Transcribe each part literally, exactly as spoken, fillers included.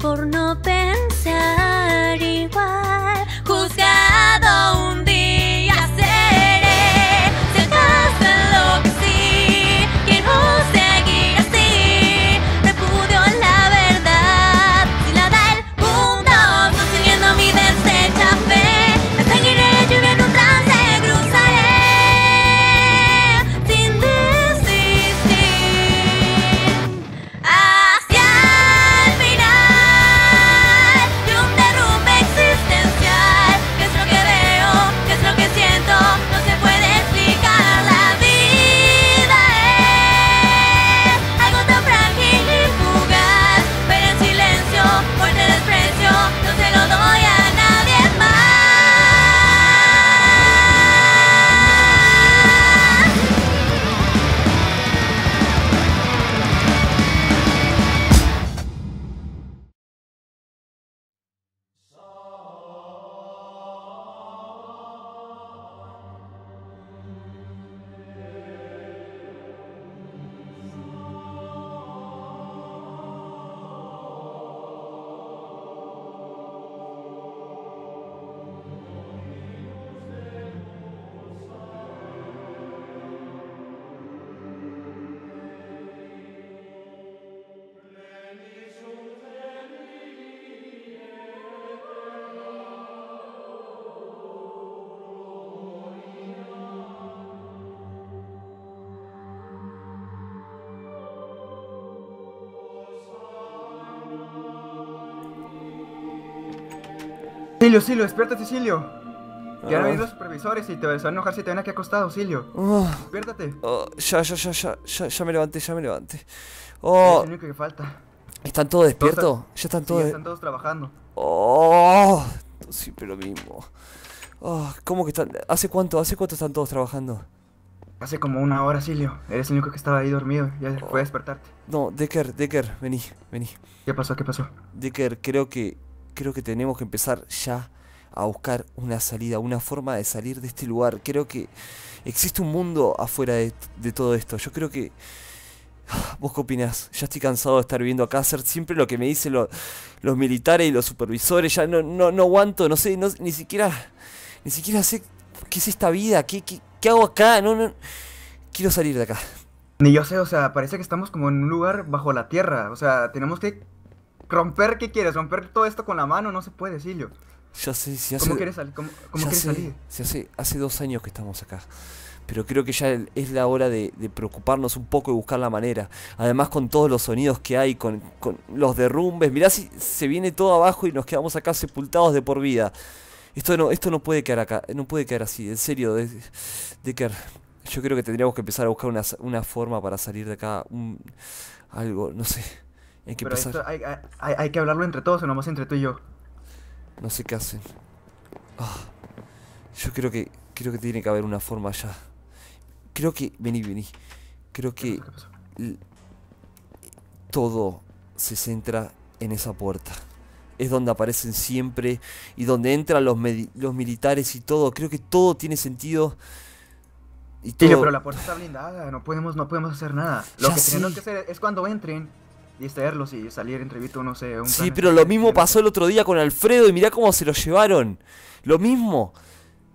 por no pensar igual. Juzgado un día seré. Se pasa lo que sí, quiero seguir así. Repudio la verdad y la da el mundo, consiguiendo mi deshecha fe. Me seguiré, yo en un trance cruzaré sin desistir. Ah, Cilio, Cilio, despiértate, Cilio. Ya han venido los supervisores y te van a enojar si te ven aquí acostado, Cilio. Oh. Despiértate. Oh, ya, ya, ya, ya, ya, ya me levanté, ya me levanté. Oh. Es lo único que falta. ¿Están todos despiertos? Todos, ya están todos. Sí, están todos trabajando. Oh, siempre lo mismo. Oh, ¿cómo que están? ¿Hace cuánto? ¿Hace cuánto están todos trabajando? Hace como una hora, Cilio. Eres el único que estaba ahí dormido. Ya oh. Fue a despertarte. No, Decker, Decker, vení, vení. ¿Qué pasó? ¿Qué pasó? Decker, creo que. Creo que tenemos que empezar ya a buscar una salida, una forma de salir de este lugar. Creo que existe un mundo afuera de, de todo esto. Yo creo que... ¿Vos qué opinás? Ya estoy cansado de estar viviendo acá, hacer siempre lo que me dicen lo, los militares y los supervisores. Ya no, no, no aguanto, no sé, no, ni siquiera... Ni siquiera sé qué es esta vida, qué, qué, qué hago acá. No, no, quiero salir de acá. Ni yo sé, o sea, parece que estamos como en un lugar bajo la tierra. O sea, tenemos que... ¿Romper qué quieres? ¿Romper todo esto con la mano? No se puede, Cilio. Ya sé, si hace... ¿Cómo quieres, sal cómo, cómo quieres sé, salir? Si hace, hace dos años que estamos acá. Pero creo que ya es la hora de, de preocuparnos un poco y buscar la manera. Además, con todos los sonidos que hay, con, con los derrumbes. Mirá si se viene todo abajo y nos quedamos acá sepultados de por vida. Esto no, esto no puede quedar acá. No puede quedar así, en serio. De, de que, yo creo que tendríamos que empezar a buscar una, una forma para salir de acá. Un, algo, no sé. Hay que, Pero esto, hay, hay, hay que hablarlo entre todos o nomás entre tú y yo. No sé qué hacen. Oh, yo creo que creo que tiene que haber una forma ya. Creo que... Vení, vení. Creo que todo se centra en esa puerta. Es donde aparecen siempre y donde entran los, los militares y todo. Creo que todo tiene sentido. Y todo... Tío, pero la puerta está blindada. No podemos, no podemos hacer nada. Lo ya que sí. tenemos que hacer es cuando entren... distraerlos y salir entrevito, no sé. Un sí, pero lo mismo pasó el otro día con Alfredo y mirá cómo se lo llevaron. Lo mismo.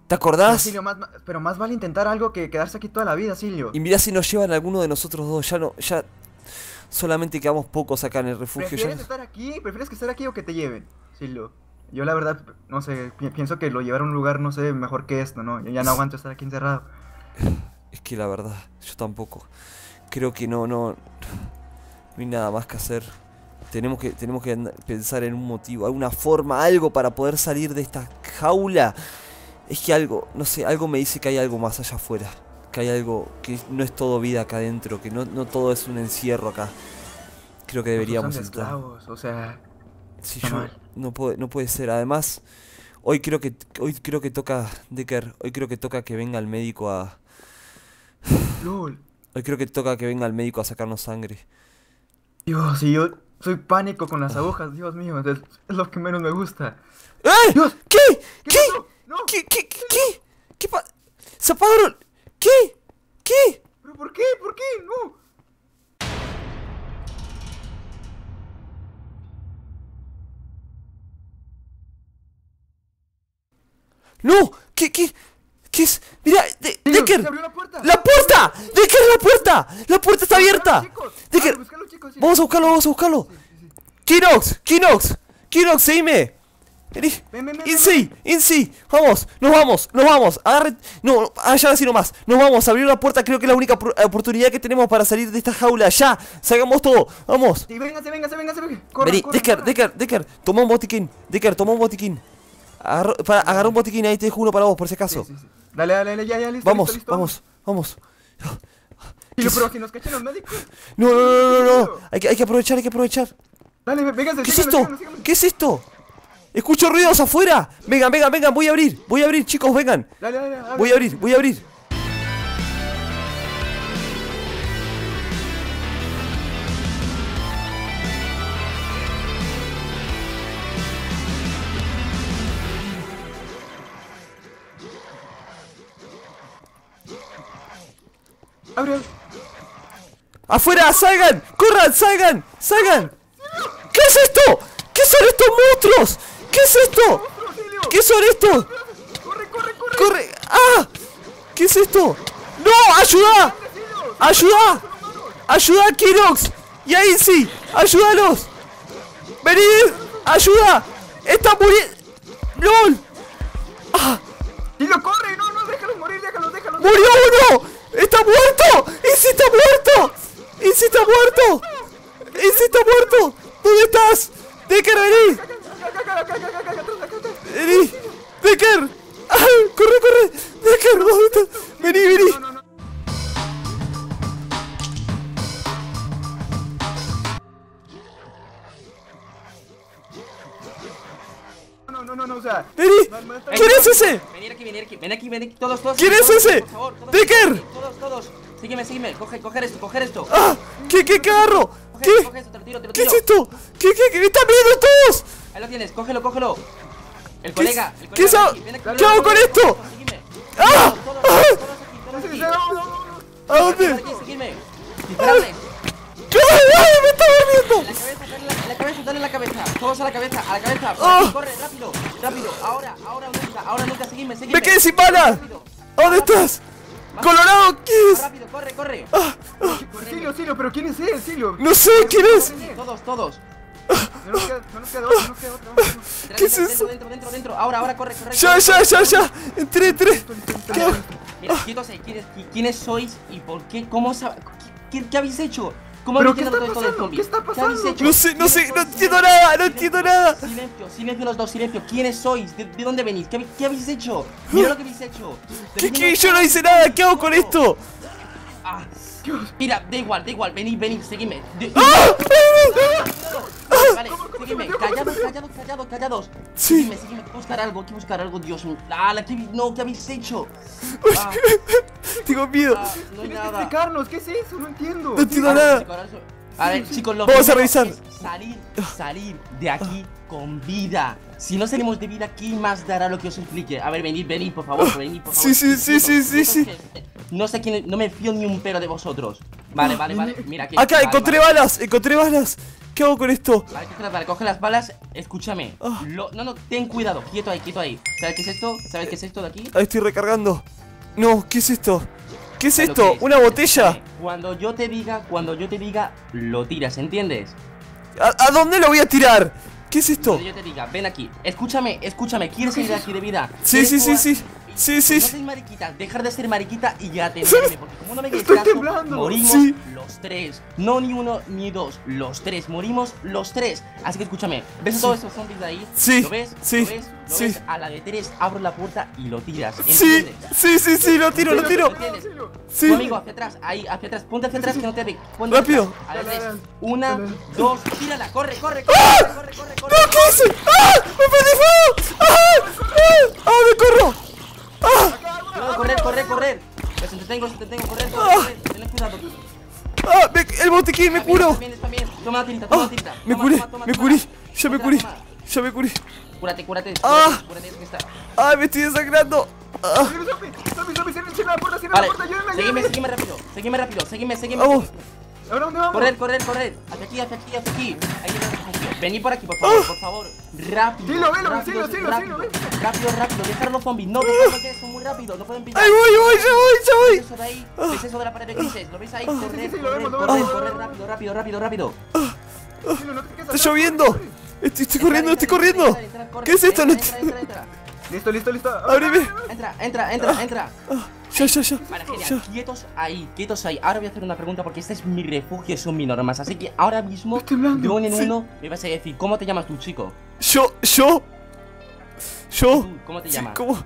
¿Te acordás? Cilio, más, pero más vale intentar algo que quedarse aquí toda la vida, Cilio. Y mirá si nos llevan alguno de nosotros dos. Ya no, ya solamente quedamos pocos acá en el refugio. ¿Prefieres ya... estar aquí? ¿Prefieres que estar aquí o que te lleven, Cilio? Yo la verdad, no sé, pi pienso que lo llevar a un lugar, no sé, mejor que esto, ¿no? Yo ya no aguanto estar aquí encerrado. Es que la verdad, yo tampoco. Creo que no, no... No hay nada más que hacer. Tenemos que, tenemos que pensar en un motivo, alguna forma, algo para poder salir de esta jaula. Es que algo, no sé, algo me dice que hay algo más allá afuera. Que hay algo, que no es todo vida acá adentro, que no, no todo es un encierro acá. Creo que deberíamos entrar. O sea, sí, yo, no, puede, no puede ser. Además, hoy creo que hoy creo que toca, Decker, hoy creo que toca que venga el médico a... Lol. Hoy creo que toca que venga el médico a sacarnos sangre. Dios, y yo soy pánico con las agujas, Dios mío, es lo que menos me gusta. ¡Eh! Dios. ¿Qué? ¿Qué? ¿Qué? No. ¿Qué? ¿Qué? ¿Qué? ¿Qué? ¿Qué pa ¿Se apagaron? ¿Qué? ¿Qué? ¿Pero por qué? ¿Por qué? No. ¡No! ¿Qué, qué? ¿Qué es? ¡Mira! De ¡Decker! ¡La puerta! ¡La puerta! ¡Decker, la puerta! ¡La puerta está abierta! ¡Decker! ¡Vamos a buscarlo, vamos a buscarlo! ¡Kinox! ¡Kinox! ¡Kinox, seguime! ¡Insi! ¡Insi! ¡Vamos! ¡Nos vamos! ¡Nos vamos! ¡Agarre! ¡No! ¡Allá así nomás! ¡Nos vamos! ¡Abrir la puerta! Creo que es la única oportunidad que tenemos para salir de esta jaula. ¡Ya! ¡Sacamos todo! ¡Vamos! ¡Véngase, véngase, véngase! ¡Vení! ¡Decker, Decker, Decker! ¡Toma un botiquín! ¡Decker, toma un botiquín! Agarro, para, agarra un botiquín, ahí te dejo uno para vos, por si acaso. Sí, sí, sí. Dale, dale, dale, ya, ya, listo. Vamos, listo, listo. vamos, vamos. Y lo, pero que nos cachen los médicos. No, no, no, no, no. Hay que, hay que aprovechar, hay que aprovechar. Dale, véngase. ¿Qué síganme, es esto? Síganme, síganme. ¿Qué es esto? Escucho ruidos afuera. Vengan, vengan, vengan, voy a abrir, voy a abrir, chicos, vengan. Dale, dale, dale. Voy a abrir, voy a abrir. Abre. ¡Afuera! ¡Salgan! ¡Corran! ¡Salgan! ¡Salgan! ¿Qué es esto? ¿Qué son estos monstruos? ¿Qué es esto? ¿Qué son estos? ¡Corre, corre, corre! ¡Corre! ¡Ah! ¿Qué es esto? ¡No! ¡Ayuda! ¡Ayuda! ¡Ayuda, Kinox! ¡Y ahí sí! ¡Ayúdalos! ¡Venid! ¡Ayuda! ¡Están muriendo! ¡Lol! ¡Ah! ¡Y lo corre! ¡No, no! ¡Déjalos morir! ¡Déjalos, déjalos! ¡Murió uno! ¡Está muerto! ¡Insi está muerto! ¡Insi está muerto! ¡Insi está muerto! ¿Dónde estás? ¡Decker, vení! ¡Vení! ¡Decker! ¡Ay! ¡Corre, corre! ¡Decker! ¿Dónde estás? ¡Vení, vení! O sea, vení, ¿quién es ese? Venir aquí, venir aquí, ven aquí, ven aquí, todos, todos. ¿Quién es ese? Por favor, todos, Decker. Todos, todos, sígueme, sígueme, coge, coger esto, coger esto. Ah, ¿qué, qué, qué agarro? Coge, ¿Qué? Coge esto, te lo tiro, te lo tiro. ¿Qué es esto? ¿Qué, qué, qué? ¡Están viendo todos! Ahí lo tienes, cógelo, cógelo. El colega, el colega. ¿Qué, ven aquí, ven aquí, ¿qué hago con esto? Sígueme. ¡Ah! Todos, todos, todos aquí, todos aquí. ¿A dónde? Aquí, sígueme. Disparame. ¿Qué? ¡Ay, me está durmiendo! En la cabeza, dale en la cabeza. Todos a la cabeza, a la cabeza. ¡Oh! Corre, rápido, rápido. Ahora, ahora, nunca, ahora, nunca, seguime, seguime. ¡Me quedé sin bala! ¿Dónde estás? Más ¡Colorado! ¿Qué es? Rápido, corre, corre. Ah, ah. Cilio, Cilio, pero ¿quién es él, Cilio? No sé, ¿quién es? Todos, todos. No nos queda, no nos queda otro, no nos queda otro. Entra, ¿Qué es dentro, eso? Dentro, dentro, dentro. Ahora, ahora, corre, corre. Ya, corre, ya, corre, ya, corre. ya. Entré, entré. ¿Qué? Mira, yo no sé quiénes, quiénes sois y por qué, cómo sabéis. ¿Qué, qué, ¿Qué habéis hecho? ¿Cómo ¿Pero qué está pasando? ¿Qué está pasando? No sé, no sé, no entiendo nada, no entiendo nada. Silencio, silencio los dos, silencio. ¿Quiénes sois? ¿De, de dónde venís? ¿Qué, ¿Qué habéis hecho? Mira lo que habéis hecho. ¿Qué, qué? Yo no hice nada, ¿qué hago con esto? Ah, mira, da igual, da igual, venid, venid, seguidme. ¡Ah! Vale, seguidme, callados, callados, callados, callados. Sí. Seguidme, seguidme, hay que buscar algo, hay que buscar algo, Dios mío. ¡Ala, qué, no, qué habéis hecho! Ah. Tengo miedo. Ah, no hay nada. Explicarnos, ¿qué es eso? No entiendo. No entiendo nada. A ver, chicos, lo vamos a revisar. Salir, salir de aquí con vida. Si no salimos de vida, ¿quién más dará lo que os explique? A ver, venid, venid, por favor, venid, por favor. Sí, sí, sí, sí, sí, sí. No sé quién, no me fío ni un pelo de vosotros. Vale, vale, vale. Mira aquí. Acá encontré balas, encontré balas. ¿Qué hago con esto? Vale, coge las balas, coge las balas, escúchame. No, no, ten cuidado, quieto ahí, quieto ahí. ¿Sabes qué es esto? ¿Sabes qué es esto de aquí? Ahí estoy recargando. No, ¿qué es esto? ¿Qué es esto? Que es, ¿Una botella? Cuando yo te diga, cuando yo te diga, lo tiras, ¿entiendes? ¿A, ¿A dónde lo voy a tirar? ¿Qué es esto? Cuando yo te diga, ven aquí, escúchame, escúchame, ¿quieres salir de aquí de vida? Sí, sí, sí, sí, sí, sí. No seas mariquita, dejar de ser mariquita y ya te mueve, porque como no me quedes tanto, morimos sí. los tres. No ni uno ni dos, los tres, morimos los tres. Así que escúchame, ¿ves sí. todos esos zombies de ahí? Sí, ¿Lo ves? sí, ¿Lo ves? ¿Lo sí. ves? A la de tres, abro la puerta y lo tiras. ¿Entiendes? Sí, sí, sí, sí, lo tiro, lo tiro. ¿Lo sí. No, amigo, hacia atrás, ahí, hacia atrás, ponte hacia atrás que no te ve. Ponte Rápido. A la tres, una, dos, tírala, corre, corre, corre, ¡Ah! corre, corre, corre, corre. ¡No, qué hice! ¡Ah! ¡Me perdí fuego! ¡Ah! ¡Ah, me corro! ¡Ah! No, correr, correr, correr. Los entretengo, los entretengo, correr, correr, correr. Tened cuidado. ¡Ah! Me, ¡El botiquín, me curo! Está bien, está bien, está bien. Toma la tirita, toma la tirita. Ah, me curé, me curé, ya me curé, ya me curé. Cúrate, cúrate, ah, cúrate, cúrate. ¡Ay, me estoy desangrando! Ah. Vale, seguime, seguime rápido, seguime rápido, seguime, seguime. Vamos. Correr, correr, correr. Hacia aquí, hacia aquí, hacia aquí. Ahí llegamos. Vení por aquí, por favor, por favor. Rápido. Cilio, velo, rápido, Cilio, rápido, Cilio, Cilio, rápido, rápido, dejar los zombies. No, dejar que son muy rápidos, no pueden pintar. Ahí voy, voy, se voy, se voy. ¿Ves eso de ahí? ¿Ves eso de la pared de grises? ¿Lo ves ahí? Correr, correr, correr, correr, rápido, rápido, rápido, rápido. Está lloviendo. Estoy corriendo, estoy corriendo. ¿Qué es esto? Listo, listo, listo. Ábreme. Entra, entra, entra, entra. Ya, ya, ya. Vale, genial. Quietos ahí, quietos ahí. Ahora voy a hacer una pregunta porque este es mi refugio, son mis normas. Así que ahora mismo, de uno en uno, me vas a decir, ¿cómo te llamas tú, chico? Yo, yo. Yo. ¿Cómo te llamas? ¿Cómo?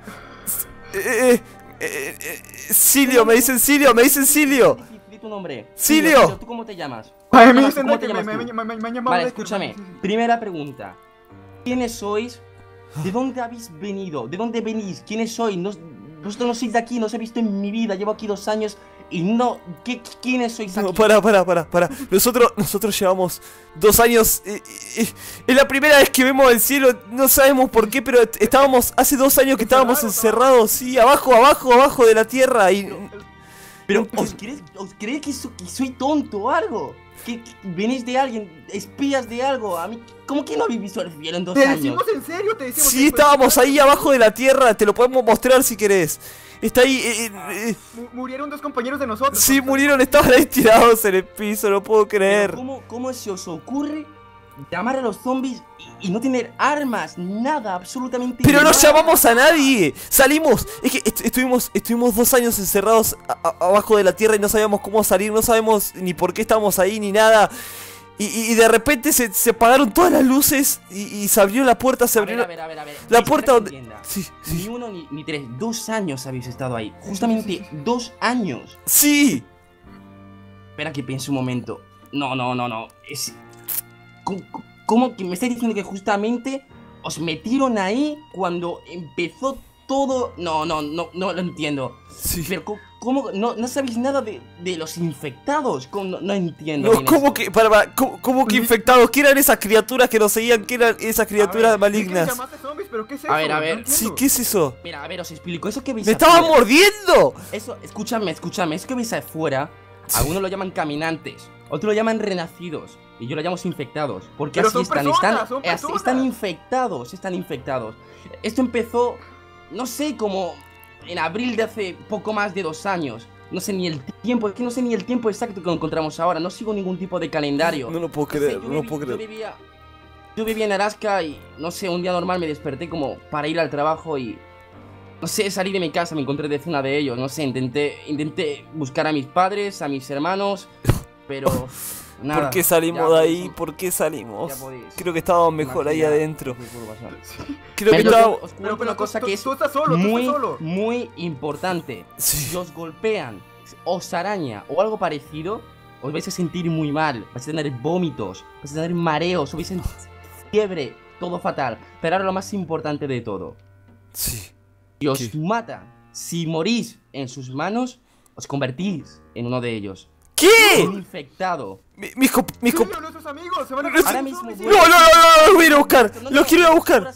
Eh, eh, Cilio, me dicen Cilio, me dicen Cilio. Di tu nombre. Cilio. ¿Tú cómo te llamas? Me dicen Decker, me han llamado. Vale, escúchame. Primera pregunta. ¿Quiénes sois? ¿De dónde habéis venido? ¿De dónde venís? ¿Quiénes sois? No, vosotros no sois de aquí, no os he visto en mi vida. Llevo aquí dos años y no... ¿Qué, ¿Quiénes sois aquí? No, para, para, para, para. Nosotros, nosotros llevamos dos años... Eh, eh, es la primera vez que vemos el cielo. No sabemos por qué, pero estábamos... Hace dos años que estábamos encerrados. Sí, abajo, abajo, abajo de la tierra. Y... Pero, ¿os creéis, os creéis que, so, que soy tonto o algo? Que, que venís de alguien, espías de algo. A mí, ¿cómo que no habéis visto el cielo en dos años? Te decimos en serio, te decimos. Sí, estábamos ahí abajo de la tierra, te lo podemos mostrar si querés. Está ahí. Eh, eh, murieron dos compañeros de nosotros. Sí, murieron, estaban ahí tirados en el piso, no puedo creer. ¿Cómo, cómo se os ocurre llamar a los zombies y, y no tener armas, nada, absolutamente pero nada? Pero no llamamos a nadie, salimos. Es que est estuvimos, estuvimos dos años encerrados abajo de la tierra y no sabíamos cómo salir, no sabemos ni por qué estábamos ahí ni nada. Y, y, y de repente se, se apagaron todas las luces y, y se abrió la puerta, se abrió a ver, a ver, a ver, a ver. La puerta donde... Sí, sí. Ni uno ni, ni tres, dos años habéis estado ahí, justamente dos años. Sí. Espera que piense un momento. No, no, no, no, es... ¿Cómo que me estáis diciendo que justamente os metieron ahí cuando empezó todo? No, no, no, no lo entiendo. Sí. Pero ¿cómo? No, no sabéis nada de, de los infectados. No, no entiendo. No, ¿cómo que, para, para, ¿cómo, ¿Cómo que infectados? ¿Qué eran esas criaturas que nos seguían? ¿Qué eran esas criaturas a ver, malignas? ¿Qué llamaste zombies? ¿Pero qué es eso? A ver, a ver. No sí, ¿qué es eso? Mira, a ver, os explico. Eso que veis. ¡Me estaba mordiendo! Eso, escúchame, escúchame. Eso que veis afuera, algunos lo llaman caminantes, otros lo llaman renacidos. Y yo lo llamo infectados, porque así están, personas, están, así están infectados, están infectados. Esto empezó, no sé, como en abril de hace poco más de dos años. No sé ni el tiempo, es que no sé ni el tiempo exacto que encontramos ahora. No sigo ningún tipo de calendario. No lo puedo creer, no lo puedo creer. Yo vivía, yo vivía en Alaska y, no sé, un día normal me desperté como para ir al trabajo y... No sé, salí de mi casa, me encontré decena de ellos, no sé, intenté, intenté buscar a mis padres, a mis hermanos, pero... Nada, ¿por qué salimos de ahí? ¿Por qué salimos? Creo que estábamos mejor ahí adentro. Creo que estábamos... Pero una cosa que es muy, muy importante. Si os golpean, os araña o algo parecido, os vais a sentir muy mal. Vais a tener vómitos, vais a tener mareos, vais a tener fiebre, todo fatal. Pero ahora lo más importante de todo. Sí. Si os matan, si morís en sus manos, os convertís en uno de ellos. ¿Qué? Infectado. Mi, mis co mis co nuestros amigos se van a... Ahora mismo no, no, no, no, los voy a ir a buscar. No, no, los quiero ir a buscar.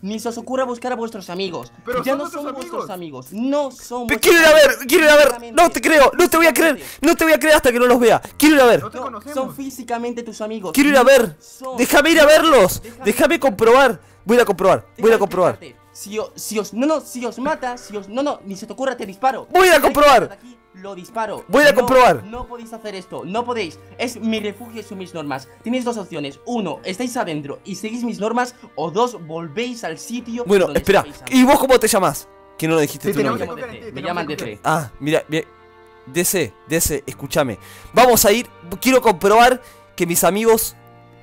Ni se os ocurra buscar a vuestros amigos. Pero ya no son amigos. Vuestros amigos. No son. Te quiero ir a ver, quiero ir a ver. No te creo, no te voy a creer. No te voy a creer hasta que no los vea. Quiero ir a ver. No, son físicamente tus amigos. Quiero ir a ver. Son... Déjame ir a verlos. Déjame, Déjame comprobar. Voy a comprobar. Voy a comprobar. Si os, si os, no, no, si os mata, si os, no, no, ni se te ocurra, te disparo. Voy a comprobar. Aquí, lo disparo. Voy a no, comprobar. No podéis hacer esto, no podéis. Es mi refugio y son mis normas. Tenéis dos opciones. Uno, estáis adentro y seguís mis normas. O dos, volvéis al sitio. Bueno, donde espera. ¿Y vos cómo te llamas? Que no lo dijiste sí, tu nombre. Me, D C. Me llaman D tres. Ah, mira, mira. D C, D C, escúchame. Vamos a ir. Quiero comprobar que mis amigos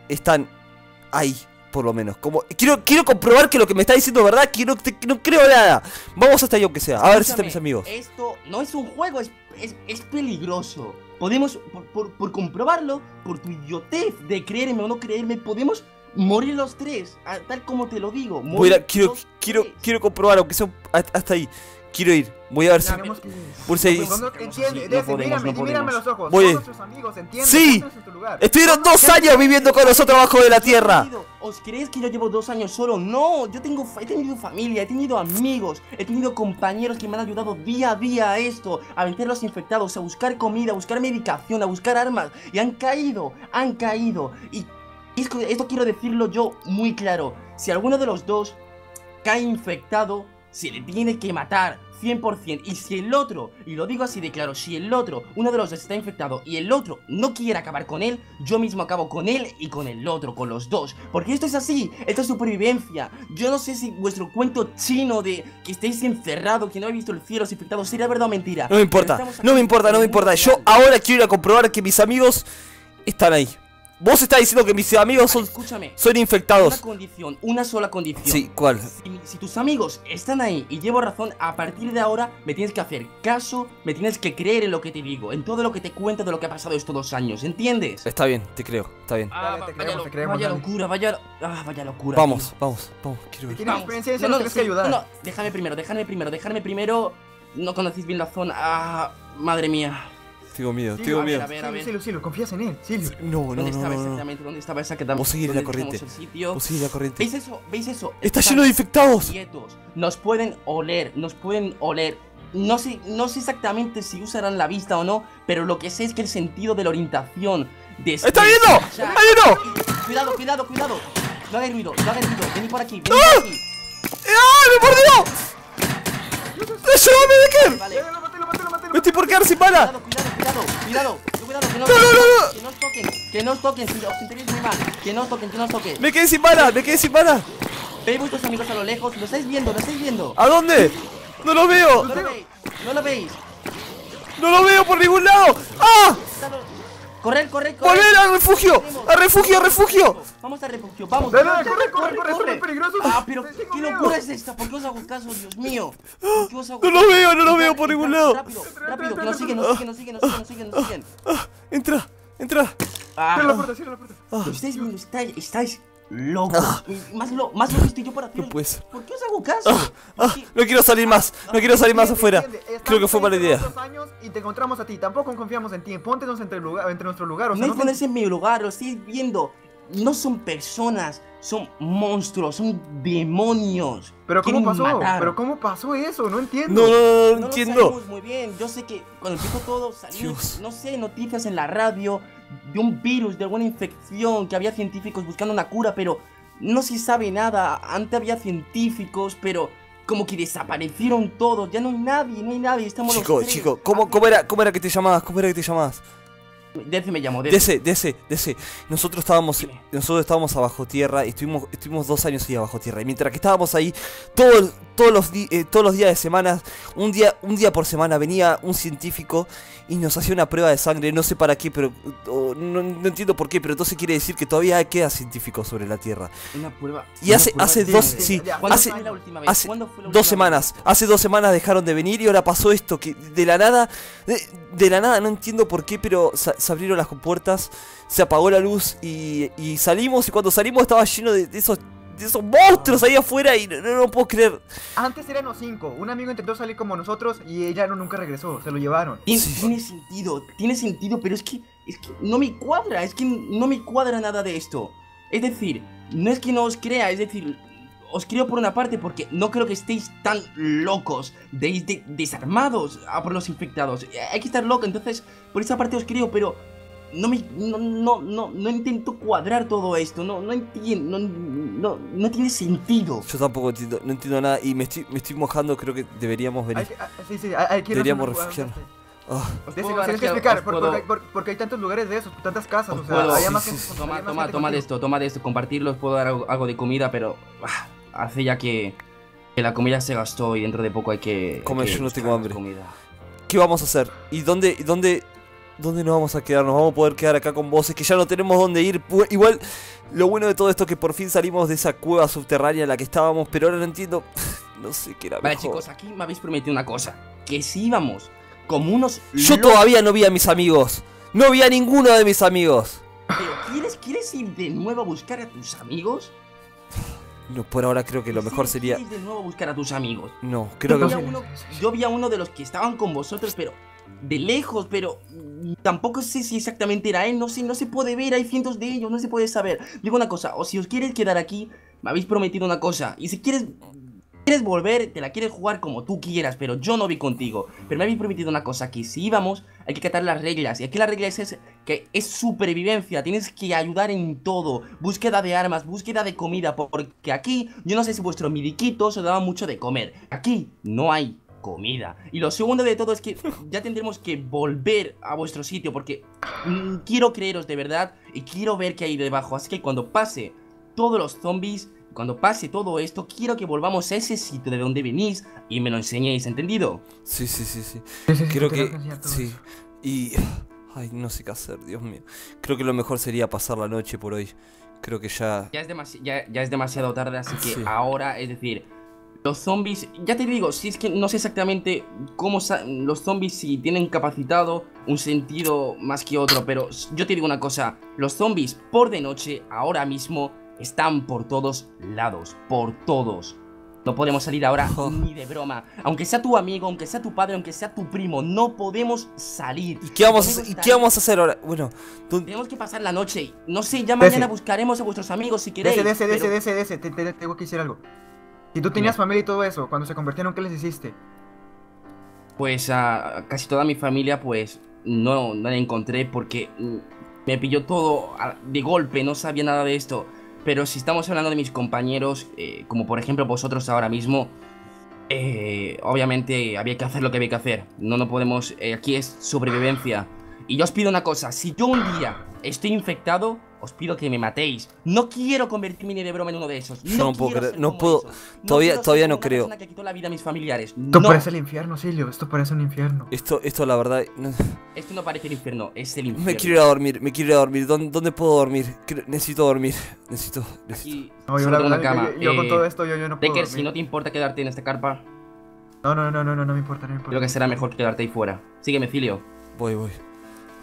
están ahí. Por lo menos, como quiero, quiero comprobar que lo que me está diciendo es verdad, que no, te, no creo nada. Vamos hasta ahí aunque sea, a Escúchame, ver si están mis amigos. Esto no es un juego, es, es, es peligroso. Podemos, por, por, por comprobarlo, por tu idiotez de creerme o no creerme, podemos morir los tres, a, tal como te lo digo. Voy a, quiero, quiero, tres. quiero comprobar, aunque sea hasta ahí. Quiero ir, voy a ver si... Por si... Mírame los ojos, voy. Son nuestros amigos, ¿entiendes? Sí, estuvieron dos años viviendo con nosotros abajo de la tierra. ¿Os creéis que yo llevo dos años solo? No, yo tengo, he tenido familia, he tenido amigos, he tenido compañeros que me han ayudado día a día a esto, a vencer a los infectados, a buscar comida, a buscar medicación, a buscar armas. Y han caído, han caído. Y Esto, esto quiero decirlo yo muy claro. Si alguno de los dos cae infectado, se le tiene que matar cien por cien. Y si el otro, y lo digo así de claro, si el otro, uno de los dos está infectado y el otro no quiere acabar con él, yo mismo acabo con él y con el otro, con los dos. Porque esto es así, esto es supervivencia. Yo no sé si vuestro cuento chino de que estéis encerrados, que no habéis visto el cielo, los infectados, será verdad o mentira. No me importa, no me importa, no me importa. Yo ahora quiero ir a comprobar que mis amigos están ahí. Vos estás diciendo que mis amigos son, Escúchame, son infectados. Una condición, una sola condición. Sí, ¿cuál? Si, si tus amigos están ahí y llevo razón, a partir de ahora me tienes que hacer caso, me tienes que creer en lo que te digo, en todo lo que te cuento de lo que ha pasado estos dos años, ¿entiendes? Está bien, te creo, está bien. Ah, Dale, te vaya, creemos, lo, te creemos, vaya locura, vaya, ah, vaya locura. Vamos, tío. vamos, vamos, quiero ver. Tienes experiencia, no, no, tienes que ayudar. No, no, déjame primero, déjame primero, déjame primero. No conocéis bien la zona. Ah, madre mía. Tengo miedo, Cilio, tengo miedo. A ver, a ver, Cilio, Cilio, confías en él, Cilio. No, no, ¿Dónde no, estaba no, exactamente? ¿Dónde estaba esa que también? Vos seguís la corriente. Vos seguís la corriente. ¿Veis eso? ¿Veis eso? Está Están lleno de infectados. Quietos. Nos pueden oler, nos pueden oler. No sé, no sé exactamente si usarán la vista o no, pero lo que sé es que el sentido de la orientación de... ¡Está viendo! ¡Está viendo! Cuidado, cuidado, cuidado. No hagáis ruido, no hagáis ruido. Vení por aquí, vení ¡Ah! por aquí. ¡Ah! ¡Me mordió! ¡Llévame, Decker! Vale. Me estoy por quedar sin bala. Cuidado, cuidado, cuidado, cuidado, cuidado, que no, no, no, no. Que no os toquen, que no os toquen, si os sentiréis muy mal. Que no os toquen, que no os toquen. Me quedé sin bala, me quedé sin bala. Veis vuestros amigos a lo lejos, lo estáis viendo, lo estáis viendo. ¿A dónde? No lo veo. No lo veis, no lo veis. No lo veo por ningún lado. ¡Ah! Correr, correr, correr. Volver al refugio, al refugio, al refugio. Vamos al refugio, vamos. Corre, corre, corre, corre, corre, peligroso. Ah, pero qué locura es esta, ¿por qué os hago caso, Dios mío? No lo veo, no lo veo por ningún lado. Rápido, rápido, que nos siguen, nos siguen, nos siguen, nos siguen, nos siguen. Entra, entra. Cierra la puerta, cierra la puerta. Estáis, estáis, estáis locos. Más lo, más lo que estoy yo para ti. Pues. ¿Por qué os hago caso? No quiero salir más, no quiero salir más afuera. Creo que fue mala idea. Y te encontramos a ti, tampoco confiamos en ti. Póntenos entre, lugar, entre nuestro lugar. O sea, no, no ponerse te... en mi lugar, lo estoy viendo. No son personas, son monstruos, son demonios. Pero ¿cómo pasó? Matar. Pero ¿cómo pasó eso? No entiendo. No, no, no, no, no entiendo. Sabemos muy bien. Yo sé que cuando empezó todo salió, no sé, noticias en la radio de un virus, de alguna infección, que había científicos buscando una cura, pero no se sabe nada. Antes había científicos, pero como que desaparecieron todos, ya no hay nadie, no hay nadie, estamos los tres. Chico, chico, ¿cómo, cómo, era, ¿cómo era que te llamabas? ¿Cómo era que te llamabas? D C me llamó, D C, D C, D C. Nosotros estábamos, Dime. nosotros estábamos abajo tierra y estuvimos, estuvimos dos años ahí abajo tierra. Y mientras que estábamos ahí, todos, todos, los, eh, todos los días de semana, un día, un día por semana venía un científico y nos hacía una prueba de sangre, no sé para qué, pero oh, no, no entiendo por qué, pero entonces quiere decir que todavía queda científicos sobre la tierra. Una prueba. Y una hace, prueba hace dos, sí, hace, fue la última vez? hace fue la dos semanas, vez? hace dos semanas dejaron de venir y ahora pasó esto que de la nada, de, de la nada no entiendo por qué, pero se abrieron las compuertas, se apagó la luz y, y salimos, y cuando salimos estaba lleno de, de esos de esos monstruos ahí afuera y no, no, no puedo creer. Antes eran los cinco, un amigo intentó salir como nosotros y ella no, nunca regresó, se lo llevaron. Tiene, sí. tiene sentido, tiene sentido, pero es que, es que no me cuadra, es que no me cuadra nada de esto. Es decir, no es que no os crea, es decir, os creo por una parte porque no creo que estéis tan locos, de, de, desarmados a por los infectados. Hay que estar loco, entonces por esa parte os creo, pero no me no no no, no intento cuadrar todo esto, no no entiendo, no, no no tiene sentido. Yo tampoco entiendo, no entiendo nada y me estoy me estoy mojando, creo que deberíamos venir. Hay, hay, sí, sí, hay, deberíamos refugiarnos. Oh. Os tienes que explicar, por, por, por, porque hay tantos lugares de esos, tantas casas, os o sea, hay sí, más sí, gente, sí. Toma, hay más toma, toma de esto, toma de esto, compartirlos, puedo dar algo, algo de comida, pero ah, hace ya que, que la comida se gastó y dentro de poco hay que... Come, yo no tengo hambre. Comida. ¿Qué vamos a hacer? ¿Y dónde, dónde, dónde nos vamos a quedar? ¿Nos vamos a poder quedar acá con vos? Es que ya no tenemos dónde ir. Igual, lo bueno de todo esto es que por fin salimos de esa cueva subterránea en la que estábamos, pero ahora no entiendo... No sé qué era mejor. Vale, chicos, aquí me habéis prometido una cosa. Que si íbamos como unos... Yo locos. Todavía no vi a mis amigos. No vi a ninguno de mis amigos. ¿Pero quieres, quieres ir de nuevo a buscar a tus amigos? No, por ahora creo que lo mejor sí, sería... de nuevo buscar a tus amigos. No, creo yo que... Vi uno, yo vi a uno de los que estaban con vosotros, pero... De lejos, pero... Tampoco sé si exactamente era él, no sé, no se puede ver, hay cientos de ellos, no se puede saber. Digo una cosa, o si os queréis quedar aquí, me habéis prometido una cosa, y si quieres... quieres volver, te la quieres jugar como tú quieras, pero yo no voy contigo. Pero me habéis prometido una cosa, que si íbamos hay que catar las reglas, y aquí la regla es, es que es supervivencia, tienes que ayudar en todo, búsqueda de armas, búsqueda de comida, porque aquí yo no sé si vuestros miliquitos os daban mucho de comer, aquí no hay comida. Y lo segundo de todo es que ya tendremos que volver a vuestro sitio, porque mm, quiero creeros de verdad y quiero ver qué hay debajo. Así que cuando pase todos los zombies, cuando pase todo esto, quiero que volvamos a ese sitio de donde venís y me lo enseñéis, ¿entendido? Sí, sí, sí, sí. Creo que... sí. Y... ay, no sé qué hacer, Dios mío. Creo que lo mejor sería pasar la noche por hoy. Creo que ya... Ya es, demasi... ya, ya es demasiado tarde, así que sí. Ahora, es decir... los zombies, ya te digo, si es que no sé exactamente cómo los zombies si tienen capacitado un sentido más que otro, pero yo te digo una cosa, los zombies por de noche ahora mismo están por todos lados, por todos. No podemos salir ahora ni de broma. Aunque sea tu amigo, aunque sea tu padre, aunque sea tu primo, no podemos salir. ¿Y qué vamos, a, ¿y qué vamos a hacer ahora? Bueno, ¿dónde? Tenemos que pasar la noche. No sé, ya mañana Dese. buscaremos a vuestros amigos si queréis. Dese, dese, pero... dese, dese, te, te, tengo que decir algo. Si tú tenías familia y todo eso, cuando se convirtieron, ¿qué les hiciste? Pues a uh, casi toda mi familia, pues no, no la encontré porque me pilló todo de golpe, no sabía nada de esto. Pero si estamos hablando de mis compañeros, eh, como por ejemplo vosotros ahora mismo, eh, obviamente había que hacer lo que había que hacer. No, no podemos, eh, aquí es sobrevivencia. Y yo os pido una cosa, si yo un día estoy infectado, os pido que me matéis. No quiero convertirme ni de broma en uno de esos. No, no puedo creer, no puedo. No todavía todavía no creo. Que quitó la vida a mis familiares. Esto no. Parece el infierno, Cilio. Esto parece un infierno. Esto, esto la verdad. No. Esto no parece el infierno, es el infierno. Me quiero ir a dormir, me quiero ir a dormir. ¿Dónde, dónde puedo dormir? Necesito dormir. Necesito. necesito. Aquí, no, yo, la verdad, una cama. yo, yo eh, con todo esto yo, yo no puedo. Decker, si no te importa quedarte en esta carpa. No, no, no, no, no, no me importa, no me importa. Creo que será mejor quedarte ahí fuera. Sígueme, Cilio. Voy, voy.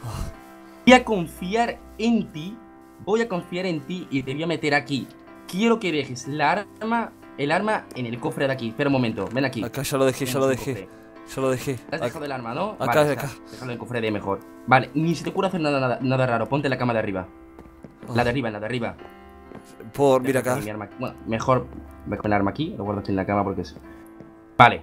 Oh. Voy a confiar en ti. Voy a confiar en ti y te voy a meter aquí. Quiero que dejes la arma, el arma en el cofre de aquí. Espera un momento, ven aquí. Acá ya lo dejé, ya lo dejé. Ya lo dejé. Has dejado el arma, ¿no? Acá, vale, acá. Déjalo en el cofre de mejor. Vale, ni se te ocurre hacer nada, nada, nada raro. Ponte la cama de arriba. Oh. La de arriba, la de arriba. Por, mira acá. Bueno, mejor voy a poner el arma aquí. Lo guardo aquí en la cama porque es... vale.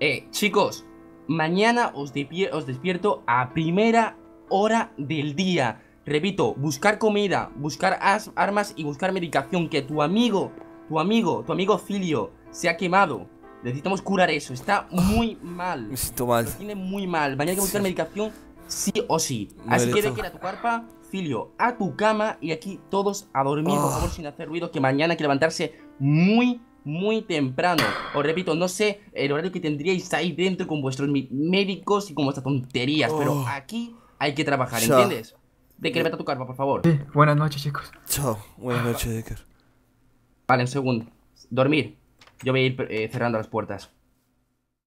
Eh, chicos. Mañana os, os despierto a primera hora del día. Repito, buscar comida, buscar armas y buscar medicación. Que tu amigo, tu amigo, tu amigo Cilio se ha quemado. Necesitamos curar eso, está muy mal. Me siento mal. Lo tiene muy mal, mañana hay que buscar sí. medicación sí o sí. Me Así que de que ir a tu carpa, Cilio, a tu cama y aquí todos a dormir, oh. por favor, sin hacer ruido. Que mañana hay que levantarse muy, muy temprano. Os repito, no sé el horario que tendríais ahí dentro con vuestros médicos y con vuestras tonterías, oh. pero aquí hay que trabajar, ¿entiendes? Decker, vete a tu carpa, por favor. Sí, buenas noches, chicos. Chao, buenas noches, Decker. Vale, un segundo. Dormir. Yo voy a ir eh, cerrando las puertas.